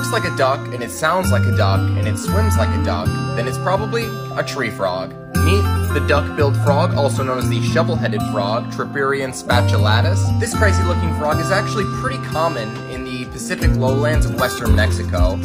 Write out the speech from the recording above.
looks like a duck, and it sounds like a duck, and it swims like a duck, then it's probably a tree frog. Meet the duck-billed frog, also known as the shovel-headed frog, Triprion stapulatus. This crazy-looking frog is actually pretty common in the Pacific lowlands of western Mexico.